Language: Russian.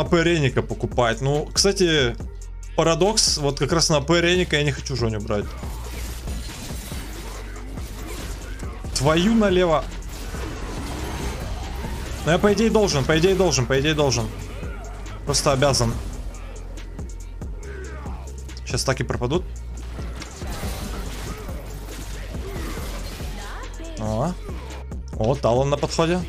АП Реника покупать. Ну, кстати, парадокс. Вот как раз на АП Реника я не хочу Жоню брать. Твою налево. Но я по идее должен, Просто обязан. Сейчас так и пропадут. О, талон на подходе.